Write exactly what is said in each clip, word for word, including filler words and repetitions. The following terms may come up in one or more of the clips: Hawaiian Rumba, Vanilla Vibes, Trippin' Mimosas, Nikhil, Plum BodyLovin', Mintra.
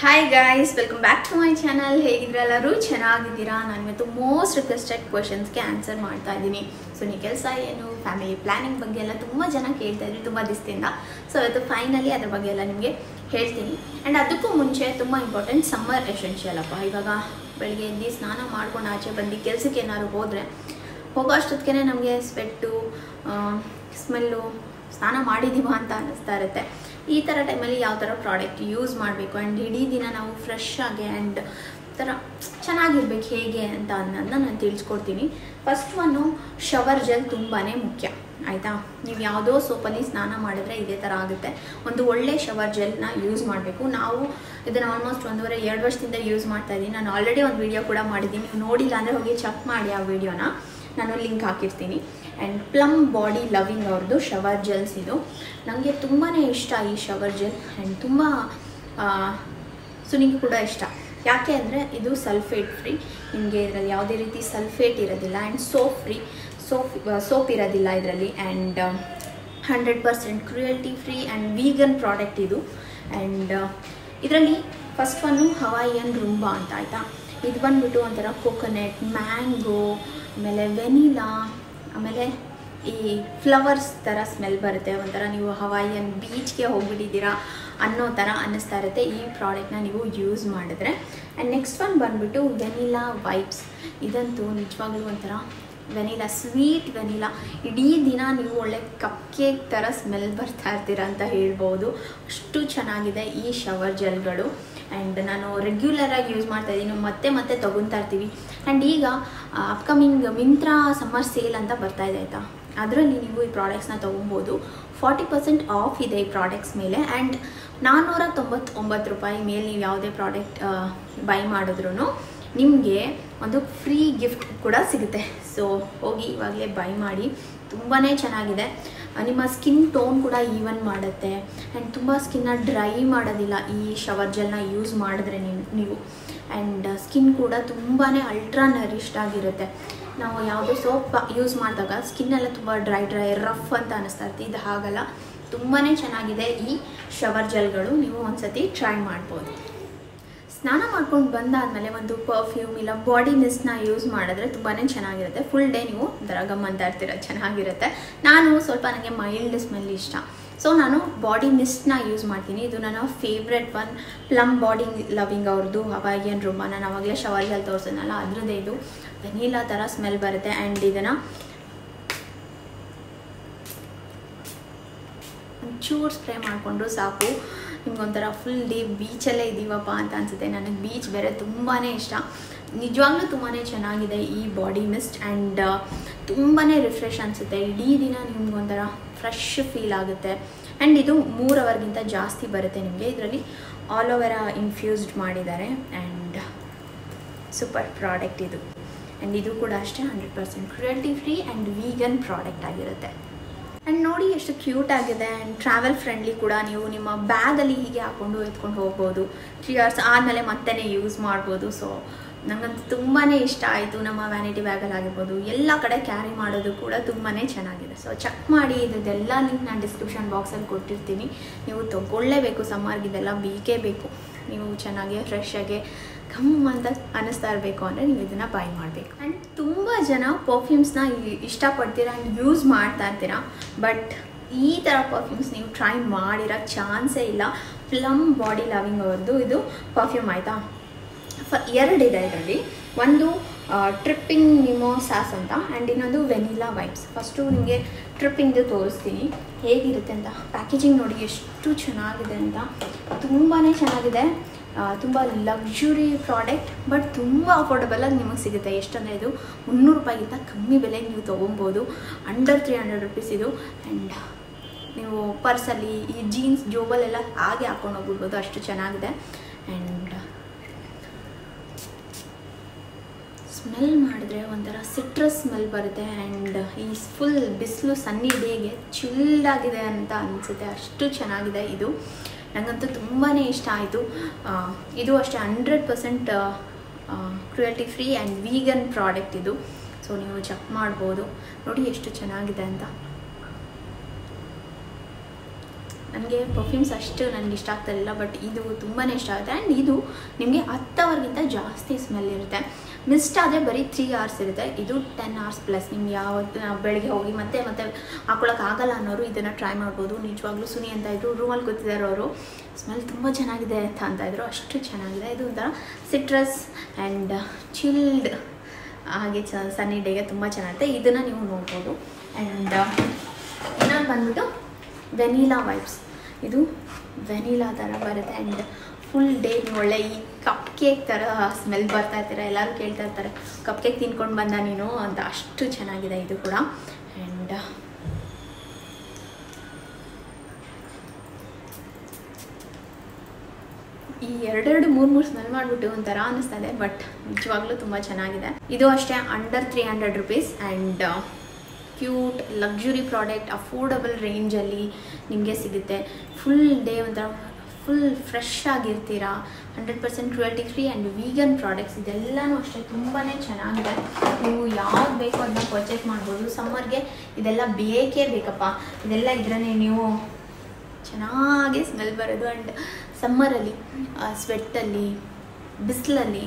Hi guys, welcome back to my channel. Hegidrelaru chenagidira nanantu most requested questions ke answer maartta idini. So Nikhil sai enu family planning ಬಗ್ಗೆ ಎಲ್ಲ ತುಂಬಾ ಜನ ಕೇಳ್ತಾ ಇದ್ರು ತುಂಬಾ ದಿನದಿಂದ. So ಅದು finally ಅದರ ಬಗ್ಗೆ ಎಲ್ಲ ನಿಮಗೆ ಹೇಳ್ತೀನಿ. And ಅದಕ್ಕೂ ಮುಂಚೆ ತುಂಬಾ ಇಂಪಾರ್ಟೆಂಟ್ summer essential ಅಪ್ಪ. ಇವಾಗ ಬೆಳಗ್ಗೆ ಎದ್ದು ಸ್ನಾನ ಮಾಡ್ಕೊಂಡು ಆಚೆ ಬಂದು ಕೆಲಸಕ್ಕೆ ಏನಾದರೂ ಹೋದ್ರೆ ಹೋಗೋಷ್ಟೊತ್ತಿಗೆ ನಮಗೆ ಸ್ವೆಟ್ಟು ಸ್ಮೆಲ್ಲು ಸ್ನಾನ ಮಾಡಿದೀವಾ ಅಂತ ಅನಿಸ್ತಾ ಇರುತ್ತೆ. ಈ ಥರ ಟೈಮಲ್ಲಿ ಯಾವ ಥರ ಪ್ರಾಡಕ್ಟ್ ಯೂಸ್ ಮಾಡಬೇಕು ಆ್ಯಂಡ್ ಇಡೀ ದಿನ ನಾವು ಫ್ರೆಶ್ ಆಗಿ ಆ್ಯಂಡ್ ಥರ ಚೆನ್ನಾಗಿರ್ಬೇಕು ಹೇಗೆ ಅಂತ ಅನ್ನೋದನ್ನ ನಾನು ತಿಳಿಸ್ಕೊಡ್ತೀನಿ. ಫಸ್ಟ್ ಒನ್ನು ಶವರ್ ಜೆಲ್ ತುಂಬಾ ಮುಖ್ಯ ಆಯಿತಾ. ನೀವು ಯಾವುದೋ ಸೋಪಲ್ಲಿ ಸ್ನಾನ ಮಾಡಿದ್ರೆ ಇದೇ ಥರ ಆಗುತ್ತೆ. ಒಂದು ಒಳ್ಳೆ ಶವರ್ ಜೆಲ್ನ ಯೂಸ್ ಮಾಡಬೇಕು. ನಾವು ಇದನ್ನು ಆಲ್ಮೋಸ್ಟ್ ಒಂದೂವರೆ ಎರಡು ವರ್ಷದಿಂದ ಯೂಸ್ ಮಾಡ್ತಾಯಿದ್ದೀನಿ. ನಾನು ಆಲ್ರೆಡಿ ಒಂದು ವೀಡಿಯೋ ಕೂಡ ಮಾಡಿದ್ದೀನಿ, ನೀವು ನೋಡಿಲ್ಲ ಅಂದರೆ ಹೋಗಿ ಚೆಕ್ ಮಾಡಿ ಆ ವೀಡಿಯೋನ, ನಾನು ಲಿಂಕ್ ಹಾಕಿರ್ತೀನಿ. ಆ್ಯಂಡ್ ಪ್ಲಮ್ ಬಾಡಿ ಲವಿಂಗ್ ಅವ್ರದ್ದು ಶವರ್ ಜೆಲ್ಸ್ ಇದು. ನನಗೆ ತುಂಬಾ ಇಷ್ಟ ಈ ಶವರ್ ಜೆಲ್ ಆ್ಯಂಡ್ ತುಂಬ ಸುನಿಗೆ ಕೂಡ ಇಷ್ಟ. ಯಾಕೆ ಅಂದರೆ ಇದು ಸಲ್ಫೇಟ್ ಫ್ರೀ, ನಿಮಗೆ ಇದರಲ್ಲಿ ಯಾವುದೇ ರೀತಿ ಸಲ್ಫೇಟ್ ಇರೋದಿಲ್ಲ and soap free, soap soap ಇರೋದಿಲ್ಲ ಇದರಲ್ಲಿ. And hundred percent cruelty free and vegan product ಇದು. ಆ್ಯಂಡ್ ಇದರಲ್ಲಿ ಫಸ್ಟ್ ಒನ್ನು ಹವಾಯಿಯನ್ ರುಂಬಾ ಅಂತ ಆಯಿತಾ. ಇದು ಬಂದುಬಿಟ್ಟು ಒಂಥರ ಕೋಕೋನೆಟ್, ಮ್ಯಾಂಗೋ, ಆಮೇಲೆ ವೆನಿಲಾ, ಆಮೇಲೆ ಈ ಫ್ಲವರ್ಸ್ ಥರ ಸ್ಮೆಲ್ ಬರುತ್ತೆ. ಒಂಥರ ನೀವು ಹವಾಯಿಯನ್ ಬೀಚ್ಗೆ ಹೋಗಿಬಿಟ್ಟಿದ್ದೀರಾ ಅನ್ನೋ ಥರ ಅನ್ನಿಸ್ತಾ ಇರುತ್ತೆ ಈ ಪ್ರಾಡಕ್ಟ್ನ ನೀವು ಯೂಸ್ ಮಾಡಿದ್ರೆ. ಆ್ಯಂಡ್ ನೆಕ್ಸ್ಟ್ ಒನ್ ಬಂದುಬಿಟ್ಟು ವೆನಿಲಾ ವೈಬ್ಸ್. ಇದಂತೂ ನಿಜವಾಗ್ಲೂ ಒಂಥರ ವೆನಿಲಾ, ಸ್ವೀಟ್ ವೆನಿಲಾ. ಇಡೀ ದಿನ ನೀವು ಒಳ್ಳೆ ಕಪ್ ಕೇಕ್ ಥರ ಸ್ಮೆಲ್ ಬರ್ತಾ ಇರ್ತೀರ ಅಂತ ಹೇಳ್ಬೋದು, ಅಷ್ಟು ಚೆನ್ನಾಗಿದೆ ಈ ಶವರ್ ಜೆಲ್ಗಳು. ಆ್ಯಂಡ್ ನಾನು ರೆಗ್ಯುಲರಾಗಿ ಯೂಸ್ ಮಾಡ್ತಾಯಿದ್ದೀನಿ, ಮತ್ತೆ ಮತ್ತೆ ತೊಗೊತಾ ಇರ್ತೀವಿ. ಆ್ಯಂಡ್ ಈಗ ಅಪ್ಕಮಿಂಗ್ ಮಿಂತ್ರಾ ಸಮ್ಮರ್ ಸೇಲ್ ಅಂತ ಬರ್ತಾಯಿದೆ ಆಯಿತಾ, ಅದರಲ್ಲಿ ನೀವು ಈ ಪ್ರಾಡಕ್ಟ್ಸ್ನ ತೊಗೊಬೋದು. ಫಾರ್ಟಿ ಪರ್ಸೆಂಟ್ ಆಫ್ ಇದೆ ಈ ಪ್ರಾಡಕ್ಟ್ಸ್ ಮೇಲೆ. ಆ್ಯಂಡ್ ನಾನ್ನೂರ ತೊಂಬತ್ತೊಂಬತ್ತು ರೂಪಾಯಿ ಮೇಲೆ ನೀವು ಯಾವುದೇ ಪ್ರಾಡಕ್ಟ್ ಬೈ ಮಾಡಿದ್ರೂ ನಿಮಗೆ ಒಂದು ಫ್ರೀ ಗಿಫ್ಟ್ ಕೂಡ ಸಿಗುತ್ತೆ. ಸೊ ಹೋಗಿ ಇವಾಗಲೇ ಬೈ ಮಾಡಿ, ತುಂಬಾ ಚೆನ್ನಾಗಿದೆ. ನಿಮ್ಮ ಸ್ಕಿನ್ ಟೋನ್ ಕೂಡ ಈವನ್ ಮಾಡುತ್ತೆ ಆ್ಯಂಡ್ ತುಂಬ ಸ್ಕಿನ್ನ ಡ್ರೈ ಮಾಡೋದಿಲ್ಲ ಈ ಶವರ್ ಜೆಲ್ನ ಯೂಸ್ ಮಾಡಿದ್ರೆ ನೀವು. ಆ್ಯಂಡ್ ಸ್ಕಿನ್ ಕೂಡ ತುಂಬಾ ಅಲ್ಟ್ರಾ ನರಿಷ್ಡ್ ಆಗಿರುತ್ತೆ. ನಾವು ಯಾವುದೋ ಸೋಪ್ ಯೂಸ್ ಮಾಡಿದಾಗ ಸ್ಕಿನ್ನೆಲ್ಲ ತುಂಬ ಡ್ರೈ ಡ್ರೈ ರಫ್ ಅಂತ ಅನ್ನಿಸ್ತಾ ಇರ್ತೀವಿ, ಇದು ಹಾಗಲ್ಲ. ತುಂಬಾ ಚೆನ್ನಾಗಿದೆ ಈ ಶವರ್ ಜೆಲ್ಗಳು, ನೀವು ಒಂದು ಸತಿ ಟ್ರೈ ಮಾಡ್ಬೋದು. ಸ್ನಾನ ಮಾಡ್ಕೊಂಡು ಬಂದಾದಮೇಲೆ ಒಂದು ಪರ್ಫ್ಯೂಮ್ ಇಲ್ಲ ಬಾಡಿ ಮಿಸ್ಟ್ನ ಯೂಸ್ ಮಾಡಿದ್ರೆ ತುಂಬಾ ಚೆನ್ನಾಗಿರುತ್ತೆ. ಫುಲ್ ಡೇ ನೀವು ಒಂಥರ ಗಮ್ಮಂತ ಇರ್ತೀರ, ಚೆನ್ನಾಗಿರುತ್ತೆ. ನಾನು ಸ್ವಲ್ಪ ನನಗೆ ಮೈಲ್ಡ್ ಸ್ಮೆಲ್ ಇಷ್ಟ, ಸೊ ನಾನು ಬಾಡಿ ಮಿಸ್ಟ್ನ ಯೂಸ್ ಮಾಡ್ತೀನಿ. ಇದು ನನ್ನ favourite one, plum body loving ಅವ್ರದ್ದು ಹವಾಯಿಯನ್ ರೂಂಬಾ. ನಾನು ಅವಾಗಲೇ ಶವರ್ ಜೆಲ್ ತೋರಿಸೋದನ್ನಲ್ಲ, ಅದರದ್ದೇ ಇದು ವೆನಿಲಾ ಥರ ಸ್ಮೆಲ್ ಬರುತ್ತೆ. ಆ್ಯಂಡ್ ಇದನ್ನು ಒಂಚೂರು ಸ್ಪ್ರೇ ಮಾಡಿಕೊಂಡ್ರು ಸಾಕು, ನಿಮ್ಗೊಂಥರ ಫುಲ್ ಡೇ ಬೀಚಲ್ಲೇ ಇದ್ದೀವಪ್ಪ ಅಂತ ಅನಿಸುತ್ತೆ. ನನಗೆ ಬೀಚ್ ಬೇರೆ ತುಂಬಾ ಇಷ್ಟ. ನಿಜವಾಗ್ಲೂ ತುಂಬಾ ಚೆನ್ನಾಗಿದೆ ಈ ಬಾಡಿ ಮಿಸ್ಟ್ ಆ್ಯಂಡ್ ತುಂಬಾ ರಿಫ್ರೆಶ್ ಅನಿಸುತ್ತೆ. ಇಡೀ ದಿನ ನಿಮ್ಗೊಂಥರ ಫ್ರೆಶ್ ಫೀಲ್ ಆಗುತ್ತೆ. ಆ್ಯಂಡ್ ಇದು ಮೂರು ಅವರ್ಗಿಂತ ಜಾಸ್ತಿ ಬರುತ್ತೆ ನಿಮಗೆ. ಇದರಲ್ಲಿ ಆಲೋವೆರಾ ಇನ್ಫ್ಯೂಸ್ಡ್ ಮಾಡಿದ್ದಾರೆ ಆ್ಯಂಡ್ ಸೂಪರ್ ಪ್ರಾಡಕ್ಟ್ ಇದು. ಆ್ಯಂಡ್ ಇದು ಕೂಡ ಅಷ್ಟೇ hundred percent cruelty free and vegan product ಆಗಿರುತ್ತೆ. ಆ್ಯಂಡ್ ನೋಡಿ ಎಷ್ಟು ಕ್ಯೂಟ್ ಆಗಿದೆ ಆ್ಯಂಡ್ ಟ್ರಾವೆಲ್ ಫ್ರೆಂಡ್ಲಿ ಕೂಡ. ನೀವು ನಿಮ್ಮ ಬ್ಯಾಗಲ್ಲಿ ಹೀಗೆ ಹಾಕ್ಕೊಂಡು ಎತ್ಕೊಂಡು ಹೋಗ್ಬೋದು. ತ್ರೀ ಅವರ್ಸ್ ಆದಮೇಲೆ ಮತ್ತೆ ಯೂಸ್ ಮಾಡ್ಬೋದು. ಸೊ ನನಗಂತೂ ತುಂಬಾ ಇಷ್ಟ ಆಯಿತು. ನಮ್ಮ ವ್ಯಾನಿಟಿ ಬ್ಯಾಗಲ್ಲಿ ಆಗಿರ್ಬೋದು, ಎಲ್ಲ ಕಡೆ ಕ್ಯಾರಿ ಮಾಡೋದು ಕೂಡ ತುಂಬಾ ಚೆನ್ನಾಗಿದೆ. ಸೊ ಚೆಕ್ ಮಾಡಿ, ಇದೆಲ್ಲ ಲಿಂಕ್ ನಾನು ಡಿಸ್ಕ್ರಿಪ್ಷನ್ ಬಾಕ್ಸಲ್ಲಿ ಕೊಟ್ಟಿರ್ತೀನಿ. ನೀವು ತೊಗೊಳ್ಳೇಬೇಕು, ಸಮ್ಮರ್ಗೆ ಇದೆಲ್ಲ ಬೇಕೇ ಬೇಕು. ನೀವು ಚೆನ್ನಾಗಿ ಫ್ರೆಶಾಗಿ ಕಮ್ಮ ಅಂತ ಅನ್ನಿಸ್ತಾ ಇರಬೇಕು ಅಂದರೆ ನೀವು ಇದನ್ನು ಬೈ ಮಾಡಬೇಕು. ಆ್ಯಂಡ್ ತುಂಬ ಜನ ಪರ್ಫ್ಯೂಮ್ಸ್ನ ಇಷ್ಟಪಡ್ತೀರಾ ಆ್ಯಂಡ್ ಯೂಸ್ ಮಾಡ್ತಾ ಇರ್ತೀರಾ, ಬಟ್ ಈ ಥರ ಪರ್ಫ್ಯೂಮ್ಸ್ ನೀವು ಟ್ರೈ ಮಾಡಿರೋ ಚಾನ್ಸೇ ಇಲ್ಲ. ಪ್ಲಮ್ ಬಾಡಿ ಲವಿಂಗ್ ಅವ್ರದ್ದು ಇದು ಪರ್ಫ್ಯೂಮ್ ಆಯಿತಾ. ಫ ಎರಡಿದೆ ಇದರಲ್ಲಿ, ಒಂದು ಟ್ರಿಪ್ಪಿಂಗ್ ನಿಮೋಸಾಸ್ ಅಂತ ಆ್ಯಂಡ್ ಇನ್ನೊಂದು ವೆನಿಲಾ ವೈಬ್ಸ್. ಫಸ್ಟು ನಿಮಗೆ ಟ್ರಿಪ್ಪಿಂಗ್ದು ತೋರಿಸ್ತೀನಿ ಹೇಗಿರುತ್ತೆ ಅಂತ. ಪ್ಯಾಕೇಜಿಂಗ್ ನೋಡಿ ಎಷ್ಟು ಚೆನ್ನಾಗಿದೆ ಅಂತ, ತುಂಬಾ ಚೆನ್ನಾಗಿದೆ. ತುಂಬ ಲಕ್ಸುರಿ ಪ್ರಾಡಕ್ಟ್, ಬಟ್ ತುಂಬ ಅಫೋರ್ಡಬಲಾಗಿ ನಿಮಗೆ ಸಿಗುತ್ತೆ. ಎಷ್ಟಂದರೆ ಇದು ಮುನ್ನೂರು ರೂಪಾಯಿಗಿಂತ ಕಮ್ಮಿ ಬೆಲೆಗೆ ನೀವು ತೊಗೊಬೋದು. ಅಂಡರ್ ತ್ರೀ ಹಂಡ್ರೆಡ್ ರುಪೀಸ್ ಇದು. ಆ್ಯಂಡ್ ನೀವು ಪರ್ಸಲ್ಲಿ ಈ ಜೀನ್ಸ್ ಜೋಬಲೆಲ್ಲ ಹಾಗೆ ಹಾಕ್ಕೊಂಡು ಹೋಗ್ಬಿಡ್ಬೋದು, ಅಷ್ಟು ಚೆನ್ನಾಗಿದೆ. ಆ್ಯಂಡ್ ಸ್ಮೆಲ್ ಮಾಡಿದ್ರೆ ಒಂಥರ ಸಿಟ್ರಸ್ ಸ್ಮೆಲ್ ಬರುತ್ತೆ. ಆ್ಯಂಡ್ ಈ ಫುಲ್ ಬಿಸಿಲು ಸನ್ನಿ ಡೇಗೆ ಚಿಲ್ಲಾಗಿದೆ ಅಂತ ಅನಿಸುತ್ತೆ, ಅಷ್ಟು ಚೆನ್ನಾಗಿದೆ ಇದು. ನನಗಂತೂ ತುಂಬಾ ಇಷ್ಟ ಆಯಿತು. ಇದು ಅಷ್ಟೇ hundred percent cruelty free and vegan product ಇದು. ಸೊ ನೀವು ಚೆಕ್ ಮಾಡ್ಬೋದು, ನೋಡಿ ಎಷ್ಟು ಚೆನ್ನಾಗಿದೆ ಅಂತ. ನನಗೆ ಪರ್ಫ್ಯೂಮ್ಸ್ ಅಷ್ಟು ನನಗೆ ಇಷ್ಟ ಆಗ್ತಾ ಇರಲಿಲ್ಲ, ಬಟ್ ಇದು ತುಂಬಾ ಇಷ್ಟ ಆಗುತ್ತೆ. ಆ್ಯಂಡ್ ಇದು ನಿಮಗೆ ಹತ್ತು ಅವರ್ಗಿಂತ ಜಾಸ್ತಿ ಸ್ಮೆಲ್ ಇರುತ್ತೆ. ಮಿಸ್ಟ್ ಆದರೆ ಬರೀ ತ್ರೀ ಅವರ್ಸ್ ಇರುತ್ತೆ, ಇದು ಟೆನ್ ಅವರ್ಸ್ ಪ್ಲಸ್. ನಿಮ್ಗೆ ಯಾವತ್ತು ಬೆಳಗ್ಗೆ ಹೋಗಿ ಮತ್ತೆ ಮತ್ತೆ ಹಾಕೊಳ್ಳೋಕ್ಕಾಗಲ್ಲ ಅನ್ನೋರು ಇದನ್ನು ಟ್ರೈ ಮಾಡ್ಬೋದು. ನಿಜವಾಗ್ಲೂ ಸುನಿ ಅಂತ ಇದ್ರು, ರೂಮಲ್ಲಿ ಗೊತ್ತಿದ್ದಾರೆ ಅವರು, ಸ್ಮೆಲ್ ತುಂಬ ಚೆನ್ನಾಗಿದೆ ಅಂತ ಅಂತ ಇದ್ರು, ಅಷ್ಟು ಚೆನ್ನಾಗಿದೆ. ಇದು ಒಂಥರ ಸಿಟ್ರಸ್ ಆ್ಯಂಡ್ ಚಿಲ್ಡ್ ಹಾಗೆ ಚ ಸನ್ನಿ ಡೇಗೆ ತುಂಬ ಚೆನ್ನಾಗಿದೆ. ಇದನ್ನು ನೀವು ನೋಡ್ಬೋದು. ಆ್ಯಂಡ್ ಇನ್ನೊಂದು ಬಂದ್ಬಿಟ್ಟು ವೆನಿಲಾ ವೈಬ್ಸ್, ಇದು ವೆನಿಲಾ ಥರ ಬರುತ್ತೆ. ಆ್ಯಂಡ್ ಫುಲ್ ಡೇ ಒಳ್ಳೆ ಈ ಕಪ್ ಕೇಕ್ ಥರ ಸ್ಮೆಲ್ ಬರ್ತಾ ಇರ್ತಾರೆ. ಎಲ್ಲರೂ ಕೇಳ್ತಾ ಇರ್ತಾರೆ, ಕಪ್ ಕೇಕ್ ತಿನ್ಕೊಂಡು ಬಂದ ನೀನು ಅಂತ, ಅಷ್ಟು ಚೆನ್ನಾಗಿದೆ ಇದು ಕೂಡ. ಆ್ಯಂಡ್ ಈ ಎರಡೆರಡು ಮೂರು ಮೂರು ಸ್ಮೆಲ್ ಮಾಡಿಬಿಟ್ಟು ಒಂಥರ ಅನ್ನಿಸ್ತಾ ಇದೆ, ಬಟ್ ನಿಜವಾಗ್ಲೂ ತುಂಬ ಚೆನ್ನಾಗಿದೆ. ಇದು ಅಷ್ಟೇ under three hundred rupees and cute luxury product, affordable ರೇಂಜಲ್ಲಿ ನಿಮಗೆ ಸಿಗುತ್ತೆ. ಫುಲ್ ಡೇ ಒಂಥರ ಫುಲ್ ಫ್ರೆಶ್ ಆಗಿರ್ತೀರಾ. Hundred percent cruelty free and vegan products ಇದೆಲ್ಲನೂ ಅಷ್ಟೇ ತುಂಬಾ ಚೆನ್ನಾಗಿದೆ. ನೀವು ಯಾವ್ದು ಬೇಕೋ ಅದನ್ನ ಪರ್ಚೇಸ್ ಮಾಡ್ಬೋದು. ಸಮ್ಮರ್ಗೆ ಇದೆಲ್ಲ ಬೇಕೇ ಬೇಕಪ್ಪ, ಇದೆಲ್ಲ ಇದರನ್ನೇ ನೀವು ಚೆನ್ನಾಗಿ ಸ್ಮೆಲ್ ಬರೋದು. ಆ್ಯಂಡ್ ಸಮ್ಮರಲ್ಲಿ ಸ್ವೆಟ್ಟಲ್ಲಿ ಬಿಸಿಲಲ್ಲಿ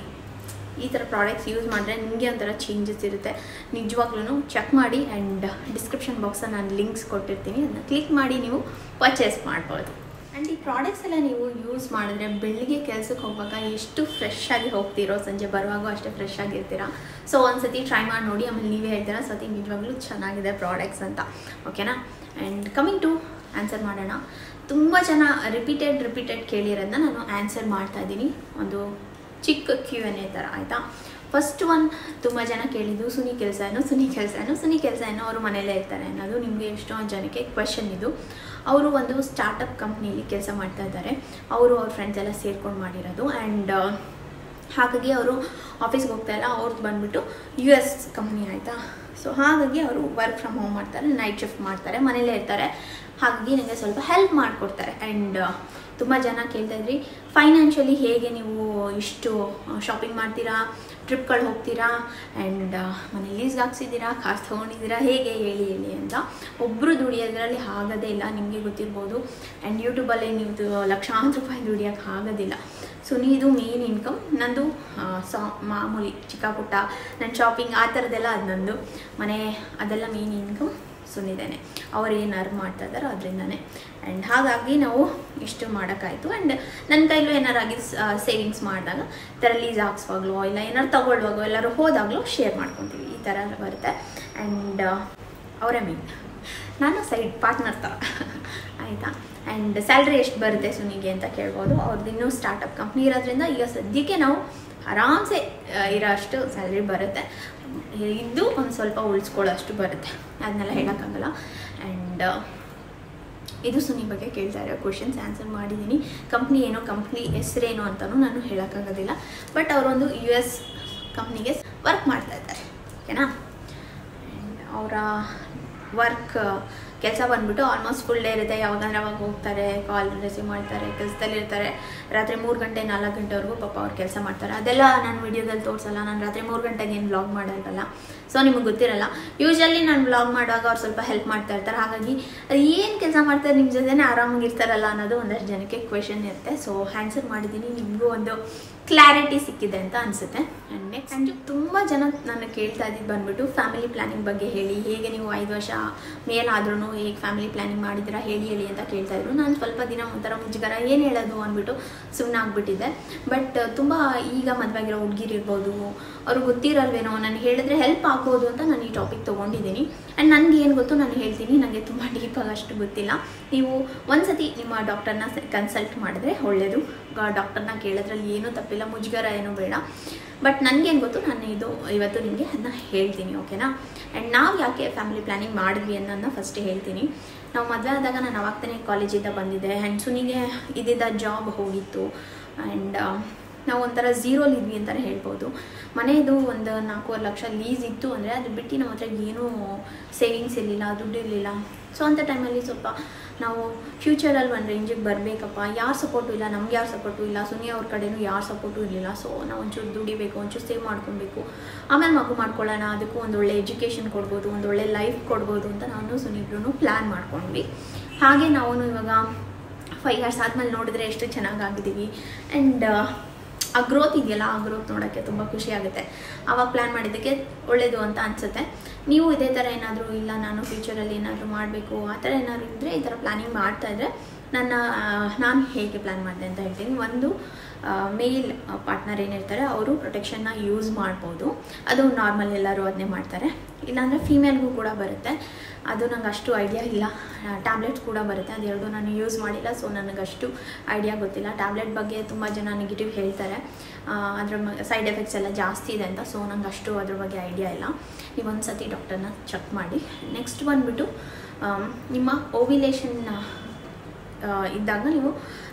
ಈ ಥರ ಪ್ರಾಡಕ್ಟ್ಸ್ ಯೂಸ್ ಮಾಡಿದ್ರೆ ನಿಮಗೆ ಒಂಥರ ಚೇಂಜಸ್ ಇರುತ್ತೆ. ನಿಜವಾಗ್ಲೂ ಚೆಕ್ ಮಾಡಿ. ಆ್ಯಂಡ್ ಡಿಸ್ಕ್ರಿಪ್ಷನ್ ಬಾಕ್ಸಲ್ಲಿ ನಾನು ಲಿಂಕ್ಸ್ ಕೊಟ್ಟಿರ್ತೀನಿ, ಅದನ್ನ ಕ್ಲಿಕ್ ಮಾಡಿ ನೀವು ಪರ್ಚೇಸ್ ಮಾಡ್ಬೋದು. ಆ್ಯಂಡ್ ಈ ಪ್ರಾಡಕ್ಟ್ಸ್ ಎಲ್ಲ ನೀವು ಯೂಸ್ ಮಾಡಿದ್ರೆ ಬೆಳಿಗ್ಗೆ ಕೆಲಸಕ್ಕೆ ಹೋಗುವಾಗ ಎಷ್ಟು ಫ್ರೆಶ್ ಆಗಿ ಹೋಗ್ತೀರೋ, ಸಂಜೆ ಬರುವಾಗೂ ಅಷ್ಟೇ ಫ್ರೆಶ್ ಆಗಿರ್ತೀರಾ. ಸೊ ಒಂದು ಸತಿ ಟ್ರೈ ಮಾಡಿ ನೋಡಿ, ಆಮೇಲೆ ನೀವೇ ಹೇಳ್ತೀರಾ ಸತಿ ನಿಜವಾಗ್ಲೂ ಚೆನ್ನಾಗಿದೆ ಪ್ರಾಡಕ್ಟ್ಸ್ ಅಂತ. ಓಕೆನಾ? ಆ್ಯಂಡ್ ಕಮಿಂಗ್ ಟು ಆನ್ಸರ್ ಮಾಡೋಣ. ತುಂಬ ಜನ ರಿಪೀಟೆಡ್ ರಿಪೀಟೆಡ್ ಕೇಳಿರೋದನ್ನ ನಾನು ಆನ್ಸರ್ ಮಾಡ್ತಾ ಇದ್ದೀನಿ, ಒಂದು ಚಿಕ್ಕ ಕ್ಯೂ ಎನ್ ಎ ಥರ, ಆಯಿತಾ? ಫಸ್ಟ್ ಒನ್ ತುಂಬ ಜನ ಕೇಳಿದ್ದು ಸುನಿ ಕೆಲಸ ಏನೋ ಸುನಿ ಕೆಲಸ ಏನೋ ಸುನಿ ಕೆಲಸ ಏನೋ ಅವರು ಮನೆಯಲ್ಲೇ ಇರ್ತಾರೆ ಅನ್ನೋದು. ನಿಮಗೆ ಎಷ್ಟೊಂದು ಜನಕ್ಕೆ ಕ್ವೆಶನ್ ಇದು. ಅವರು ಒಂದು ಸ್ಟಾರ್ಟಪ್ ಕಂಪ್ನಿಯಲ್ಲಿ ಕೆಲಸ ಮಾಡ್ತಾ ಇದ್ದಾರೆ, ಅವರು ಅವ್ರ ಫ್ರೆಂಡ್ಸ್ ಎಲ್ಲ ಸೇರ್ಕೊಂಡು ಮಾಡಿರೋದು. ಆ್ಯಂಡ್ ಹಾಗಾಗಿ ಅವರು ಆಫೀಸ್ಗೆ ಹೋಗ್ತಾಯಿಲ್ಲ, ಅವ್ರದ್ದು ಬಂದುಬಿಟ್ಟು ಯು ಎಸ್ ಕಂಪ್ನಿ, ಆಯಿತಾ? ಸೊ ಹಾಗಾಗಿ ಅವರು ವರ್ಕ್ ಫ್ರಮ್ ಹೋಮ್ ಮಾಡ್ತಾರೆ, ನೈಟ್ ಶಿಫ್ಟ್ ಮಾಡ್ತಾರೆ, ಮನೇಲೇ ಇರ್ತಾರೆ. ಹಾಗಾಗಿ ನನಗೆ ಸ್ವಲ್ಪ ಹೆಲ್ಪ್ ಮಾಡಿಕೊಡ್ತಾರೆ. ಆ್ಯಂಡ್ ತುಂಬ ಜನ ಕೇಳ್ತಾಯಿದ್ರಿ, ಫೈನಾನ್ಷಿಯಲಿ ಹೇಗೆ ನೀವು ಇಷ್ಟು ಶಾಪಿಂಗ್ ಮಾಡ್ತೀರಾ, ಟ್ರಿಪ್ಗಳು ಹೋಗ್ತೀರಾ, ಆ್ಯಂಡ್ ಮನೆ ಲೀಸ್ಗೆ ಹಾಕ್ಸಿದ್ದೀರಾ, ಕಾಸು ತೊಗೊಂಡಿದ್ದೀರಾ, ಹೇಗೆ ಹೇಳಿ ಹೇಳಿ ಅಂತ. ಒಬ್ಬರು ದುಡಿಯೋದ್ರಲ್ಲಿ ಆಗೋದೇ ಇಲ್ಲ, ನಿಮಗೆ ಗೊತ್ತಿರ್ಬೋದು. ಆ್ಯಂಡ್ ಯೂಟ್ಯೂಬಲ್ಲಿ ನೀವು ಲಕ್ಷಾಂತರ ರೂಪಾಯಿ ದುಡಿಯೋಕ್ಕೆ ಆಗೋದಿಲ್ಲ. ಸೊ ನೀದು ಮೇನ್ ಇನ್ಕಮ್ ನಂದು, ಸಾ ಮಾಮೂಲಿ ಚಿಕ್ಕ ಪುಟ್ಟ ನನ್ನ ಶಾಪಿಂಗ್ ಆ ಥರದ್ದೆಲ್ಲ ಅದು ನಂದು, ಮನೆ ಅದೆಲ್ಲ ಮೇನ್ ಇನ್ಕಮ್ ಸುನಿದೇನೆ, ಅವ್ರು ಏನು ಅರ್ನ್ ಮಾಡ್ತಾ ಇದ್ದಾರೋ ಅದರಿಂದನೇ. ಆ್ಯಂಡ್ ಹಾಗಾಗಿ ನಾವು ಇಷ್ಟು ಮಾಡೋಕ್ಕಾಯಿತು. ಆ್ಯಂಡ್ ನನ್ನ ಕೈಲೂ ಏನಾರು ಆಗಿ ಸೇವಿಂಗ್ಸ್ ಮಾಡಿದಾಗ ಈ ಥರ ಲೀಸ್ ಹಾಕ್ಸುವಾಗಲೋ ಇಲ್ಲ ಏನಾರು ತೊಗೊಳ್ಳುವಾಗೋ ಎಲ್ಲರೂ ಹೋದಾಗಲೂ ಶೇರ್ ಮಾಡ್ಕೊತೀವಿ, ಈ ಥರ ಬರುತ್ತೆ. ಆ್ಯಂಡ್ ಅವರೇ ಮೀನ್, ನಾನು ಸೈಡ್ ಪಾರ್ಟ್ನರ್ ಥರ, ಆಯಿತಾ? ಆ್ಯಂಡ್ ಸ್ಯಾಲ್ರಿ ಎಷ್ಟು ಬರುತ್ತೆ ಸುನಿಗೆ ಅಂತ ಕೇಳ್ಬೋದು. ಅವ್ರದ್ದು ಇನ್ನೂ ಸ್ಟಾರ್ಟಪ್ ಕಂಪ್ನಿ ಇರೋದ್ರಿಂದ ಈಗ ಸದ್ಯಕ್ಕೆ ನಾವು ಆರಾಮ್ಸೆ ಇರೋ ಅಷ್ಟು ಸ್ಯಾಲ್ರಿ ಬರುತ್ತೆ, ಇದ್ದು ಒಂದು ಸ್ವಲ್ಪ ಉಳಿಸ್ಕೊಳ್ಳೋ ಅಷ್ಟು ಬರುತ್ತೆ, ಅದನ್ನೆಲ್ಲ ಹೇಳೋಕ್ಕಾಗಲ್ಲ. ಆ್ಯಂಡ್ ಇದು ಸುನಿ ಬಗ್ಗೆ ಕೇಳ್ತಾ ಇರೋ ಕ್ವಶನ್ಸ್ ಆನ್ಸರ್ ಮಾಡಿದ್ದೀನಿ. ಕಂಪ್ನಿ ಏನೋ ಕಂಪ್ನಿ ಹೆಸರೇನು ಅಂತಲೂ ನಾನು ಹೇಳೋಕ್ಕಾಗೋದಿಲ್ಲ, ಬಟ್ ಅವರೊಂದು ಯು ಎಸ್ ಕಂಪ್ನಿಗೆ ವರ್ಕ್ ಮಾಡ್ತಾ ಇದ್ದಾರೆ, ಓಕೆನಾ? ಆ್ಯಂಡ್ ಅವರ ವರ್ಕ್ ಕೆಲಸ ಬಂದುಬಿಟ್ಟು ಆಲ್ಮೋಸ್ಟ್ ಫುಲ್ ಡೇ ಇರುತ್ತೆ. ಯಾವಾಗಂದ್ರೆ ಅವಾಗ ಹೋಗ್ತಾರೆ, ಕಾಲ್ ರಿಸೀವ್ ಮಾಡ್ತಾರೆ, ಕೆಲಸದಲ್ಲಿರ್ತಾರೆ, ರಾತ್ರಿ ಮೂರು ಗಂಟೆ ನಾಲ್ಕು ಗಂಟೆವರೆಗೂ ಪಾಪ ಅವ್ರು ಕೆಲಸ ಮಾಡ್ತಾರೆ. ಅದೆಲ್ಲ ನಾನು ವೀಡಿಯೋದಲ್ಲಿ ತೋರಿಸಲ್ಲ, ನಾನು ರಾತ್ರಿ ಮೂರು ಗಂಟೆಗೆ ಏನು ವ್ಲಾಗ್ ಮಾಡೋಕ್ಕಲ್ಲ, ಸೊ ನಿಮಗೆ ಗೊತ್ತಿರಲ್ಲ. ಯೂಶ್ವಲಿ ನಾನು ವ್ಲಾಗ್ ಮಾಡುವಾಗ ಅವ್ರು ಸ್ವಲ್ಪ ಹೆಲ್ಪ್ ಮಾಡ್ತಾ ಇರ್ತಾರೆ, ಹಾಗಾಗಿ ಅದು ಏನು ಕೆಲಸ ಮಾಡ್ತಾರೆ ನಿಮ್ಮ ಜೊತೆನೇ ಆರಾಮಾಗಿರ್ತಾರಲ್ಲ ಅನ್ನೋದು ಒಂದಷ್ಟು ಜನಕ್ಕೆ ಕ್ವೆಶನ್ ಇರುತ್ತೆ. ಸೊ ಆನ್ಸರ್ ಮಾಡಿದ್ದೀನಿ, ನಿಮಗೂ ಒಂದು ಕ್ಲಾರಿಟಿ ಸಿಕ್ಕಿದೆ ಅಂತ ಅನಿಸುತ್ತೆ. ಆ್ಯಂಡ್ ನೆಕ್ಸ್ಟ್, ಆ್ಯಂಡ್ ತುಂಬ ಜನ ನಾನು ಕೇಳ್ತಾ ಇದ್ದಿದ್ದು ಬಂದುಬಿಟ್ಟು ಫ್ಯಾಮಿಲಿ ಪ್ಲ್ಯಾನಿಂಗ್ ಬಗ್ಗೆ ಹೇಳಿ, ಹೇಗೆ ನೀವು ಐದು ವರ್ಷ ಮೇಲಾದ್ರೂ ಹೇಗೆ ಫ್ಯಾಮಿಲಿ ಪ್ಲ್ಯಾನಿಂಗ್ ಮಾಡಿದ್ದೀರಾ ಹೇಳಿ ಹೇಳಿ ಅಂತ ಕೇಳ್ತಾಯಿದ್ರು. ನಾನು ಸ್ವಲ್ಪ ದಿನ ಒಂಥರ ಮುಜುಗರ, ಏನು ಹೇಳೋದು ಅಂದ್ಬಿಟ್ಟು ಸುಮ್ಮನೆ ಆಗಿಬಿಟ್ಟಿದ್ದೆ. ಬಟ್ ತುಂಬ ಈಗ ಮದುವೆಗಿರೋ ಹುಡುಗಿರಿರ್ಬೋದು, ಅವ್ರಿಗೆ ಗೊತ್ತಿರಲ್ವೇನೋ, ನಾನು ಹೇಳಿದ್ರೆ ಹೆಲ್ಪ್ ಆಗ್ಬೋದು ಅಂತ ನಾನು ಈ ಟಾಪಿಕ್ ತೊಗೊಂಡಿದ್ದೀನಿ. ಆ್ಯಂಡ್ ನನಗೆ ಏನು ಗೊತ್ತು ನಾನು ಹೇಳ್ತೀನಿ, ನನಗೆ ತುಂಬ ಡೀಪಾಗಿ ಅಷ್ಟು ಗೊತ್ತಿಲ್ಲ. ನೀವು ಒಂದು ಸತಿ ನಿಮ್ಮ ಡಾಕ್ಟರ್ನ ಕನ್ಸಲ್ಟ್ ಮಾಡಿದ್ರೆ ಒಳ್ಳೆಯದು. ಡಾಕ್ಟರ್ನ ಕೇಳೋದ್ರಲ್ಲಿ ಏನೂ ತಪ್ಪಿಲ್ಲ, ಮುಜುಗರ ಏನೂ ಬೇಡ. ಬಟ್ ನನಗೇನು ಗೊತ್ತು, ನಾನು ಇದು ಇವತ್ತು ನಿಮಗೆ ಅದನ್ನ ಹೇಳ್ತೀನಿ, ಓಕೆನಾ? ಆ್ಯಂಡ್ ನಾವು ಯಾಕೆ ಫ್ಯಾಮಿಲಿ ಪ್ಲ್ಯಾನಿಂಗ್ ಮಾಡಿದ್ವಿ ಅನ್ನೋದನ್ನ ಫಸ್ಟ್ ಹೇಳ್ತೀನಿ. ನಾವು ಮದುವೆ ಆದಾಗ ನಾನು ಅವಾಗ್ತಾನೆ ಕಾಲೇಜಿಂದ ಬಂದಿದ್ದೆ. ಆ್ಯಂಡ್ ಸುನಿಗೆ ಇದ್ದಿದ್ದ ಜಾಬ್ ಹೋಗಿತ್ತು. ಆ್ಯಂಡ್ ನಾವು ಒಂಥರ ಝೀರೋಲಿ ಇದ್ವಿ ಅಂತಲೇ ಹೇಳ್ಬೋದು. ಮನೆಯದು ಒಂದು ನಾಲ್ಕೂವರೆ ಲಕ್ಷ ಲೀಸ್ ಇತ್ತು ಅಂದರೆ ಅದು ಬಿಟ್ಟು ನಮ್ಮ ಹತ್ರ ಏನೂ ಸೇವಿಂಗ್ಸ್ ಇರಲಿಲ್ಲ, ದುಡ್ಡು ಇರಲಿಲ್ಲ. ಸೊ ಅಂಥ ಟೈಮಲ್ಲಿ ಸ್ವಲ್ಪ ನಾವು ಫ್ಯೂಚರಲ್ಲಿ ಒಂದು ರೇಂಜಿಗೆ ಬರಬೇಕಪ್ಪ, ಯಾರು ಸಪೋರ್ಟು ಇಲ್ಲ, ನಮ್ಗೆ ಯಾರು ಸಪೋರ್ಟು ಇಲ್ಲ, ಸುನಿ ಅವ್ರ ಕಡೆಯೂ ಯಾರು ಸಪೋರ್ಟು ಇರಲಿಲ್ಲ. ಸೊ ನಾವು ಒಂಚೂರು ದುಡಿಬೇಕು, ಒಂಚೂರು ಸೇವ್ ಮಾಡ್ಕೊಬೇಕು, ಆಮೇಲೆ ಮಗು ಮಾಡ್ಕೊಳ್ಳೋಣ, ಅದಕ್ಕೂ ಒಂದೊಳ್ಳೆ ಎಜುಕೇಷನ್ ಕೊಡ್ಬೋದು, ಒಂದೊಳ್ಳೆ ಲೈಫ್ ಕೊಡ್ಬೋದು ಅಂತ ನಾನು ಸುನಿಬ್ರೂ ಪ್ಲ್ಯಾನ್ ಮಾಡ್ಕೊಂಡ್ವಿ. ಹಾಗೆ ನಾವು ಇವಾಗ five years ಆದಮೇಲೆ ನೋಡಿದ್ರೆ ಎಷ್ಟು ಚೆನ್ನಾಗಿ ಆಗಿದೀವಿ and ಆ growth ಇದೆಯಲ್ಲ ಆ growth ನೋಡಕ್ಕೆ ತುಂಬಾ ಖುಷಿ ಆಗುತ್ತೆ ಆವಾಗ ಪ್ಲಾನ್ ಮಾಡಿದ್ದಕ್ಕೆ ಒಳ್ಳೆದು ಅಂತ ಅನ್ಸುತ್ತೆ ನೀವು ಇದೇ ತರ ಏನಾದರೂ ಇಲ್ಲ ನಾನು ಫ್ಯೂಚರ್ ಅಲ್ಲಿ ಏನಾದರೂ ಮಾಡಬೇಕು ಆ ತರ ಏನಾದರೂ ಇದ್ರೆ ಈ ತರ ಪ್ಲಾನಿಂಗ್ ಮಾಡ್ತಾ ಇದ್ರೆ ನನ್ನ ನಾನು ಹೇಗೆ ಪ್ಲಾನ್ ಮಾಡಿದೆ ಅಂತ ಹೇಳ್ತೀನಿ ಒಂದು ಮೇಲ್ ಪಾರ್ಟ್ನರ್ ಏನಿರ್ತಾರೆ ಅವರು ಪ್ರೊಟೆಕ್ಷನ್ನ ಯೂಸ್ ಮಾಡ್ಬೋದು ಅದು ನಾರ್ಮಲ್ ಎಲ್ಲರೂ ಅದನ್ನೇ ಮಾಡ್ತಾರೆ ಇಲ್ಲಾಂದರೆ ಫೀಮೇಲ್ಗೂ ಕೂಡ ಬರುತ್ತೆ ಅದು ನಂಗೆ ಅಷ್ಟು ಐಡಿಯಾ ಇಲ್ಲ ಟ್ಯಾಬ್ಲೆಟ್ಸ್ ಕೂಡ ಬರುತ್ತೆ ಅದು ಎರಡು ನಾನು ಯೂಸ್ ಮಾಡಿಲ್ಲ ಸೊ ನನಗಷ್ಟು ಐಡಿಯಾ ಗೊತ್ತಿಲ್ಲ ಟ್ಯಾಬ್ಲೆಟ್ ಬಗ್ಗೆ ತುಂಬ ಜನ ನೆಗೆಟಿವ್ ಹೇಳ್ತಾರೆ ಅದರ ಸೈಡ್ ಎಫೆಕ್ಟ್ಸ್ ಎಲ್ಲ ಜಾಸ್ತಿ ಇದೆ ಅಂತ ಸೊ ನಂಗೆ ಅಷ್ಟು ಅದ್ರ ಬಗ್ಗೆ ಐಡಿಯಾ ಇಲ್ಲ ನೀವೊಂದು ಸರ್ತಿ ಡಾಕ್ಟರ್ನ ಚೆಕ್ ಮಾಡಿ ನೆಕ್ಸ್ಟ್ ಬಂದುಬಿಟ್ಟು ನಿಮ್ಮ ಓವಿಲೇಷನ್ನ ಇದ್ದಾಗ ನೀವು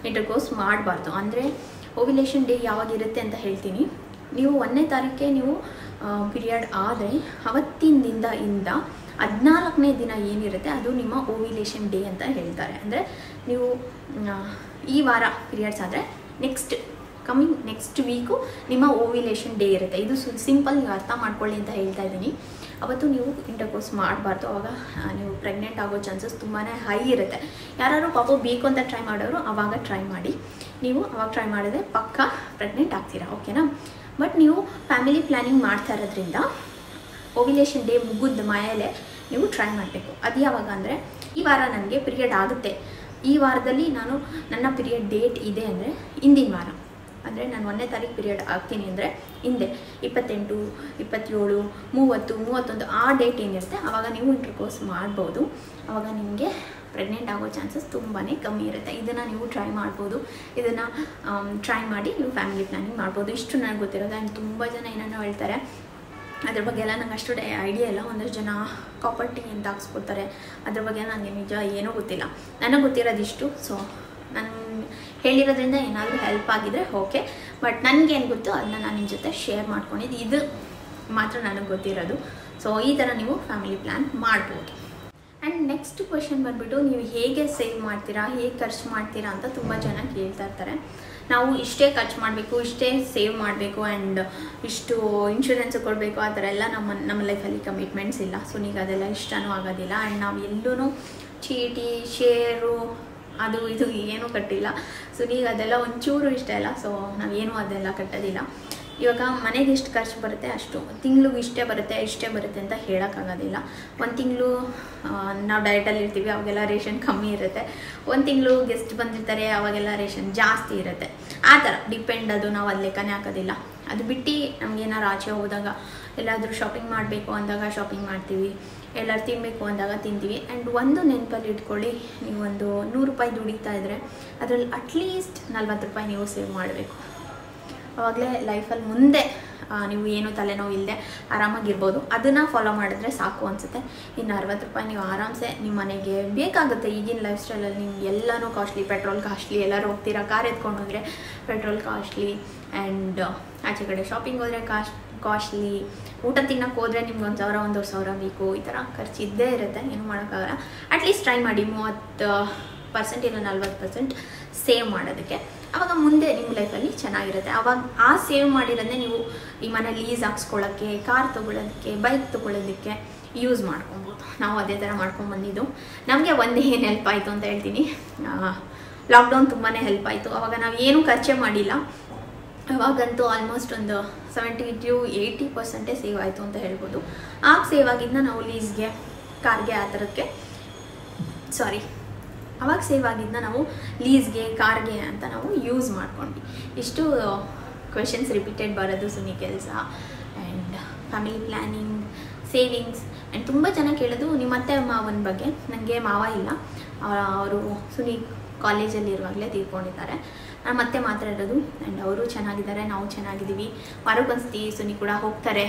ಇಂಟರ್ಕೋರ್ಸ್ ಮಾಡಬಾರ್ದು ಅಂದರೆ ಓವ್ಯುಲೇಷನ್ ಡೇ ಯಾವಾಗಿರುತ್ತೆ ಅಂತ ಹೇಳ್ತೀನಿ ನೀವು ಒಂದನೇ ತಾರೀಕೆ ನೀವು ಪೀರಿಯಡ್ ಆದರೆ ಅವತ್ತಿನಿಂದ ಇಂದ ಹದಿನಾಲ್ಕನೇ ದಿನ ಏನಿರುತ್ತೆ ಅದು ನಿಮ್ಮ ಓವ್ಯುಲೇಷನ್ ಡೇ ಅಂತ ಹೇಳ್ತಾರೆ ಅಂದರೆ ನೀವು ಈ ವಾರ ಪೀರಿಯಡ್ಸ್ ಆದರೆ ನೆಕ್ಸ್ಟ್ ಕಮಿಂಗ್ ನೆಕ್ಸ್ಟ್ ವೀಕು ನಿಮ್ಮ ಓವ್ಯುಲೇಷನ್ ಡೇ ಇರುತ್ತೆ ಇದು ಸಿಂಪಲ್ ನೀವು ಅರ್ಥ ಮಾಡ್ಕೊಳ್ಳಿ ಅಂತ ಹೇಳ್ತಾ ಇದ್ದೀನಿ ಅವತ್ತು ನೀವು ಇಂಟರ್ಕೋರ್ಸ್ ಮಾಡಬಾರ್ದು ಆವಾಗ ನೀವು ಪ್ರೆಗ್ನೆಂಟ್ ಆಗೋ ಚಾನ್ಸಸ್ ತುಂಬಾ ಹೈ ಇರುತ್ತೆ ಯಾರು ಪಾಪ ಬೇಕು ಅಂತ ಟ್ರೈ ಮಾಡೋರು ಆವಾಗ ಟ್ರೈ ಮಾಡಿ ನೀವು ಅವಾಗ ಟ್ರೈ ಮಾಡಿದ್ರೆ ಪಕ್ಕ ಪ್ರೆಗ್ನೆಂಟ್ ಆಗ್ತೀರಾ ಓಕೆನಾ ಬಟ್ ನೀವು ಫ್ಯಾಮಿಲಿ ಪ್ಲ್ಯಾನಿಂಗ್ ಮಾಡ್ತಾ ಇರೋದ್ರಿಂದ ಓವ್ಯುಲೇಷನ್ ಡೇ ಮುಗಿದ ಮೇಲೆ ನೀವು ಟ್ರೈ ಮಾಡಬೇಕು ಅದು ಯಾವಾಗ ಅಂದರೆ ಈ ವಾರ ನನಗೆ ಪೀರಿಯಡ್ ಆಗುತ್ತೆ ಈ ವಾರದಲ್ಲಿ ನಾನು ನನ್ನ ಪೀರಿಯಡ್ ಡೇಟ್ ಇದೆ ಅಂದರೆ ಇಂದಿನ ವಾರ ಅಂದರೆ ನಾನು ಒಂದನೇ ತಾರೀಕು ಪೀರಿಯಡ್ ಆಗ್ತೀನಿ ಅಂದರೆ ಹಿಂದೆ ಇಪ್ಪತ್ತೆಂಟು ಇಪ್ಪತ್ತೇಳು ಮೂವತ್ತು ಮೂವತ್ತೊಂದು ಆ ಡೇಟ್ ಏನಿರುತ್ತೆ ಆವಾಗ ನೀವು ಇಂಟರ್ಕೋರ್ಸ್ ಮಾಡ್ಬೋದು ಆವಾಗ ನಿಮಗೆ ಪ್ರೆಗ್ನೆಂಟ್ ಆಗೋ ಚಾನ್ಸಸ್ ತುಂಬಾ ಕಮ್ಮಿ ಇರುತ್ತೆ ಇದನ್ನು ನೀವು ಟ್ರೈ ಮಾಡ್ಬೋದು ಇದನ್ನು ಟ್ರೈ ಮಾಡಿ ನೀವು ಫ್ಯಾಮಿಲಿ ಪ್ಲ್ಯಾನಿಂಗ್ ಮಾಡ್ಬೋದು ಇಷ್ಟು ನನಗೆ ಗೊತ್ತಿರೋದು ಆ್ಯಂಡ್ ತುಂಬ ಜನ ಏನನ್ನೋ ಹೇಳ್ತಾರೆ ಅದ್ರ ಬಗ್ಗೆ ಎಲ್ಲ ನಂಗೆ ಅಷ್ಟು ಐಡಿಯಾ ಇಲ್ಲ ಒಂದಷ್ಟು ಜನ ಕಾಪರ್ ಟಿ ಅಂತ ಹಾಕ್ಸ್ಕೊಡ್ತಾರೆ ಅದ್ರ ಬಗ್ಗೆ ನನಗೆ ನಿಜ ಏನೂ ಗೊತ್ತಿಲ್ಲ ನನಗೆ ಗೊತ್ತಿರೋದಿಷ್ಟು ಸೊ ನಾನು ಹೇಳಿರೋದ್ರಿಂದ ಏನಾದರೂ ಹೆಲ್ಪ್ ಆಗಿದ್ರೆ ಓಕೆ ಬಟ್ ನನಗೇನು ಗೊತ್ತು ಅದನ್ನ ನಾನು ನಿಮ್ಮ ಜೊತೆ ಶೇರ್ ಮಾಡ್ಕೊಂಡಿದ್ದು ಇದು ಮಾತ್ರ ನನಗೆ ಗೊತ್ತಿರೋದು ಸೊ ಈ ಥರ ನೀವು ಫ್ಯಾಮಿಲಿ ಪ್ಲ್ಯಾನ್ ಮಾಡ್ಬೋದು ಆ್ಯಂಡ್ ನೆಕ್ಸ್ಟ್ ಕ್ವೆಶನ್ ಬಂದುಬಿಟ್ಟು ನೀವು ಹೇಗೆ ಸೇವ್ ಮಾಡ್ತೀರಾ ಹೇಗೆ ಖರ್ಚು ಮಾಡ್ತೀರಾ ಅಂತ ತುಂಬ ಜನ ಕೇಳ್ತಾ ಇರ್ತಾರೆ ನಾವು ಇಷ್ಟೇ ಖರ್ಚು ಮಾಡಬೇಕು ಇಷ್ಟೇ ಸೇವ್ ಮಾಡಬೇಕು ಆ್ಯಂಡ್ ಇಷ್ಟು ಇನ್ಶೂರೆನ್ಸ್ ಕೊಡಬೇಕು ಆ ಥರ ಎಲ್ಲ ನಮ್ಮ ನಮ್ಮ ಲೈಫಲ್ಲಿ ಕಮಿಟ್ಮೆಂಟ್ಸ್ ಇಲ್ಲ ಸೊ ನೀವು ಅದೆಲ್ಲ ಇಷ್ಟವೂ ಆಗೋದಿಲ್ಲ ಆ್ಯಂಡ್ ನಾವು ಎಲ್ಲೂ ಚೀಟಿ ಶೇರು ಅದು ಇದು ಏನೂ ಕಟ್ಟಿಲ್ಲ ಸೊ ನೀವು ಅದೆಲ್ಲ ಒಂಚೂರು ಇಷ್ಟ ಇಲ್ಲ ಸೊ ನಾವೇನು ಅದೆಲ್ಲ ಕಟ್ಟೋದಿಲ್ಲ ಇವಾಗ ಮನೆಗೆ ಎಷ್ಟು ಖರ್ಚು ಬರುತ್ತೆ ಅಷ್ಟು ತಿಂಗ್ಳಿಗೆ ಇಷ್ಟೇ ಬರುತ್ತೆ ಇಷ್ಟೇ ಬರುತ್ತೆ ಅಂತ ಹೇಳೋಕ್ಕಾಗೋದಿಲ್ಲ ಒಂದು ತಿಂಗಳು ನಾವು ಡಯಟಲ್ಲಿ ಇರ್ತೀವಿ ಅವಾಗೆಲ್ಲ ರೇಷನ್ ಕಮ್ಮಿ ಇರುತ್ತೆ ಒಂದು ತಿಂಗಳು ಗೆಸ್ಟ್ ಬಂದಿರ್ತಾರೆ ಅವಾಗೆಲ್ಲ ರೇಷನ್ ಜಾಸ್ತಿ ಇರುತ್ತೆ ಆ ಥರ ಡಿಪೆಂಡ್ ಅದು ನಾವು ಅದು ಲೆಕ್ಕನೇ ಹಾಕೋದಿಲ್ಲ ಅದು ಬಿಟ್ಟು ನಮಗೇನಾರು ಆಚೆ ಹೋದಾಗ ಎಲ್ಲಾದರೂ ಶಾಪಿಂಗ್ ಮಾಡಬೇಕು ಅಂದಾಗ ಶಾಪಿಂಗ್ ಮಾಡ್ತೀವಿ ಎಲ್ಲರೂ ತಿನ್ನಬೇಕು ಅಂದಾಗ ತಿಂತೀವಿ ಆ್ಯಂಡ್ ಒಂದು ನೆನಪಲ್ಲಿ ಇಟ್ಕೊಳ್ಳಿ ನೀವೊಂದು ನೂರು ರೂಪಾಯಿ ದುಡಿತಾ ಇದ್ದರೆ ಅದರಲ್ಲಿ ಅಟ್ಲೀಸ್ಟ್ ನಲ್ವತ್ತು ರೂಪಾಯಿ ನೀವು ಸೇವ್ ಮಾಡಬೇಕು ಆವಾಗಲೇ ಲೈಫಲ್ಲಿ ಮುಂದೆ ನೀವು ಏನೂ ತಲೆನೋವು ಇಲ್ಲದೆ ಆರಾಮಾಗಿರ್ಬೋದು ಅದನ್ನು ಫಾಲೋ ಮಾಡಿದ್ರೆ ಸಾಕು ಅನಿಸುತ್ತೆ ಇನ್ನು ಅರವತ್ತು ರೂಪಾಯಿ ನೀವು ಆರಾಮ್ಸೆ ನಿಮ್ಮ ಮನೆಗೆ ಬೇಕಾಗುತ್ತೆ ಈಗಿನ ಲೈಫ್ ಸ್ಟೈಲಲ್ಲಿ ನಿಮ್ಗೆ ಎಲ್ಲನೂ ಕಾಸ್ಟ್ಲಿ ಪೆಟ್ರೋಲ್ ಕಾಸ್ಟ್ಲಿ ಎಲ್ಲರೂ ಹೋಗ್ತೀರಾ ಕಾರ್ ಎತ್ಕೊಂಡು ಹೋದರೆ ಪೆಟ್ರೋಲ್ ಕಾಸ್ಟ್ಲಿ ಆ್ಯಂಡ್ ಆಚೆ ಕಡೆ ಶಾಪಿಂಗ್ ಹೋದರೆ ಕಾಸ್ಟ್ ಕಾಸ್ಟ್ಲಿ ಊಟ ತಿನ್ನೋಕ್ಕೆ ಹೋದರೆ ನಿಮ್ಗೆ ಒಂದು ಸಾವಿರ ಒಂದೂವರೆ ಸಾವಿರ ಬೇಕು ಈ ಥರ ಖರ್ಚು ಇದ್ದೇ ಇರುತ್ತೆ ಏನು ಮಾಡೋಕ್ಕಾಗಲ್ಲ ಅಟ್ಲೀಸ್ಟ್ ಟ್ರೈ ಮಾಡಿ ಮೂವತ್ತು ಪರ್ಸೆಂಟ್ ಇಲ್ಲ ನಲ್ವತ್ತು ಪರ್ಸೆಂಟ್ ಸೇವ್ ಮಾಡೋದಕ್ಕೆ ಆವಾಗ ಮುಂದೆ ನಿಮ್ಮ ಲೈಫಲ್ಲಿ ಚೆನ್ನಾಗಿರುತ್ತೆ ಆವಾಗ ಆ ಸೇವ್ ಮಾಡಿರೋದನ್ನೇ ನೀವು ಈ ಮನೆ ಲೀಸ್ ಹಾಕ್ಸ್ಕೊಳ್ಳೋಕ್ಕೆ ಕಾರ್ ತೊಗೊಳೋದಕ್ಕೆ ಬೈಕ್ ತೊಗೊಳೋದಕ್ಕೆ ಯೂಸ್ ಮಾಡ್ಕೊಬೋದು ನಾವು ಅದೇ ಥರ ಮಾಡ್ಕೊಂಡು ಬಂದಿದ್ದು ನಮಗೆ ಒಂದು ಏನು ಹೆಲ್ಪ್ ಆಯಿತು ಅಂತ ಹೇಳ್ತೀನಿ ಲಾಕ್ಡೌನ್ ತುಂಬಾ ಹೆಲ್ಪ್ ಆಯಿತು ಆವಾಗ ನಾವು ಏನೂ ಖರ್ಚೆ ಮಾಡಿಲ್ಲ ಅವಾಗಂತೂ ಆಲ್ಮೋಸ್ಟ್ ಒಂದು ಸೆವೆಂಟಿ ಟು ಏಯ್ಟಿ ಪರ್ಸೆಂಟೇ ಸೇವ್ ಆಯಿತು ಅಂತ ಹೇಳ್ಬೋದು ಆಗ ಸೇವ್ ಆಗಿದ್ದನ್ನ ನಾವು ಲೀಸ್ಗೆ ಕಾರ್ಗೆ ಆ ಥರಕ್ಕೆ ಸಾರಿ ಅವಾಗ ಸೇವ್ ಆಗಿದ್ದನ್ನ ನಾವು ಲೀಸ್ಗೆ ಕಾರ್ಗೆ ಅಂತ ನಾವು ಯೂಸ್ ಮಾಡ್ಕೊಂಡ್ವಿ ಇಷ್ಟು ಕ್ವೆಶನ್ಸ್ ರಿಪೀಟೆಡ್ ಬರೋದು ಸುನಿ ಕೆಲಸ and family planning savings and ತುಂಬ ಜನ ಕೇಳೋದು ನಿಮ್ಮ ಅತ್ತೆ ಮಾವನ ಬಗ್ಗೆ ನನಗೆ ಮಾವ ಇಲ್ಲ ಅವರು ಸುನಿ ಕಾಲೇಜಲ್ಲಿ ಇರುವಾಗಲೇ ತೀರ್ಕೊಂಡಿದ್ದಾರೆ ನಾನು ಮತ್ತೆ ಮಾತಾಡೋದು ಆ್ಯಂಡ್ ಅವರು ಚೆನ್ನಾಗಿದ್ದಾರೆ ನಾವು ಚೆನ್ನಾಗಿದ್ದೀವಿ ವಾರಕ್ಕೊಂದ್ಸತಿ ಸುನಿ ಕೂಡ ಹೋಗ್ತಾರೆ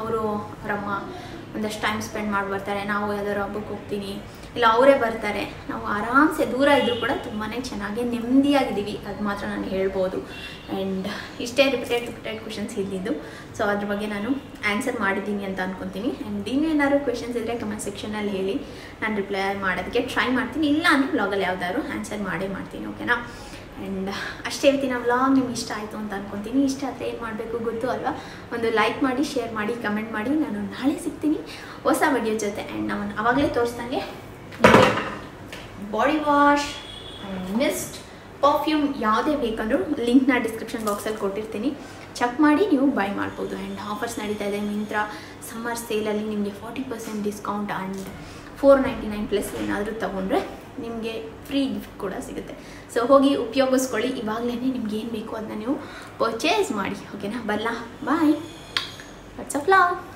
ಅವರು ಅವರಮ್ಮ ಒಂದಷ್ಟು ಟೈಮ್ ಸ್ಪೆಂಡ್ ಮಾಡಿ ಬರ್ತಾರೆ ನಾವು ಯಾವ್ದಾದ್ರು ಹಬ್ಬಕ್ಕೆ ಹೋಗ್ತೀನಿ ಇಲ್ಲ ಅವರೇ ಬರ್ತಾರೆ ನಾವು ಆರಾಮ್ಸೆ ದೂರ ಇದ್ದರೂ ಕೂಡ ತುಂಬಾ ಚೆನ್ನಾಗಿ ನೆಮ್ಮದಿಯಾಗಿದ್ದೀವಿ ಅದು ಮಾತ್ರ ನಾನು ಹೇಳ್ಬೋದು ಆ್ಯಂಡ್ ಇಷ್ಟೇ ರಿಪಿಟೆಡ್ ರಿಪಿಟೆಡ್ ಕ್ವೆಶನ್ಸ್ ಇದ್ದಿದ್ದು ಸೊ ಅದ್ರ ಬಗ್ಗೆ ನಾನು ಆನ್ಸರ್ ಮಾಡಿದ್ದೀನಿ ಅಂತ ಅಂದ್ಕೊತೀನಿ ಆ್ಯಂಡ್ ಇನ್ನೇನಾದ್ರು ಕ್ವೆಶನ್ಸ್ ಇದ್ದರೆ ಕಮೆಂಟ್ ಸೆಕ್ಷನಲ್ಲಿ ಹೇಳಿ ನಾನು ರಿಪ್ಲೈ ಮಾಡೋದಕ್ಕೆ ಟ್ರೈ ಮಾಡ್ತೀನಿ ಇಲ್ಲ ಅಂದರೆ ಬ್ಲಾಗಲ್ಲಿ ಯಾವ್ದಾದ್ರು ಆನ್ಸರ್ ಮಾಡೇ ಮಾಡ್ತೀನಿ ಓಕೆನಾ ಆ್ಯಂಡ್ ಅಷ್ಟೇ ಹೇಳ್ತೀನಿ ನಾವು ವ್ಲಾಗ್ ನಿಮ್ಗೆ ಇಷ್ಟ ಆಯಿತು ಅಂತ ಅಂದ್ಕೊತೀನಿ ಇಷ್ಟ ಆದರೆ ಏನು ಮಾಡಬೇಕು ಗೊತ್ತು ಅಲ್ವಾ ಒಂದು ಲೈಕ್ ಮಾಡಿ ಶೇರ್ ಮಾಡಿ ಕಮೆಂಟ್ ಮಾಡಿ ನಾನು ನಾಳೆ ಸಿಗ್ತೀನಿ ಹೊಸ ವಿಡಿಯೋ ಜೊತೆ ಆ್ಯಂಡ್ ನಾನು ಆವಾಗಲೇ ತೋರಿಸ್ದಂಗೆ ಬಾಡಿ ವಾಶ್ mist, perfume ಯಾವುದೇ ಬೇಕಂದ್ರೂ ಲಿಂಕ್ನ ಡಿಸ್ಕ್ರಿಪ್ಷನ್ ಬಾಕ್ಸಲ್ಲಿ ಕೊಟ್ಟಿರ್ತೀನಿ, ಚೆಕ್ ಮಾಡಿ ನೀವು ಬೈ ಮಾಡ್ಬೋದು. ಆ್ಯಂಡ್ ಆಫರ್ಸ್ ನಡೀತಾ ಇದೆ ಮಿಂತ್ರಾ ಸಮ್ಮರ್ ಸೇಲಲ್ಲಿ, ನಿಮಗೆ forty percent discount and four ninety nine plus ಏನಾದರೂ ತೊಗೊಂಡ್ರೆ ನಿಮಗೆ ಫ್ರೀ ಗಿಫ್ಟ್ ಕೂಡ ಸಿಗುತ್ತೆ. ಸೊ ಹೋಗಿ ಉಪಯೋಗಿಸ್ಕೊಳ್ಳಿ, ಇವಾಗಲೇ ನಿಮ್ಗೆ ಏನು ಬೇಕು ಅದನ್ನ ನೀವು ಪರ್ಚೇಸ್ ಮಾಡಿ, ಓಕೆನಾ? ಬರಲಾ, ಬಾಯ್, ವಾಟ್ಸಪ್ ಲವ್.